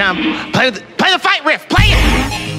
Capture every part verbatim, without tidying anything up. jump. Play the, play the fight riff. Play it.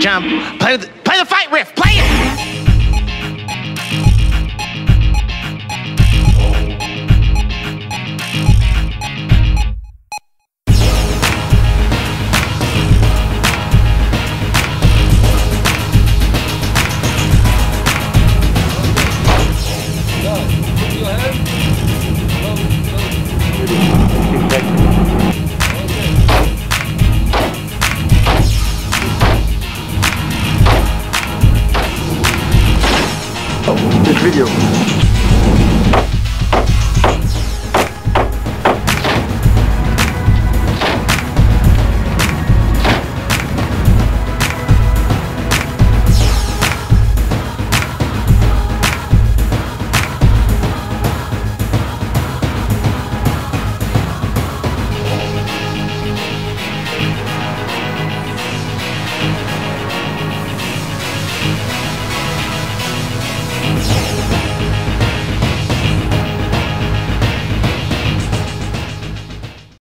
Jump. Play the, play the fight riff. Play it. This video.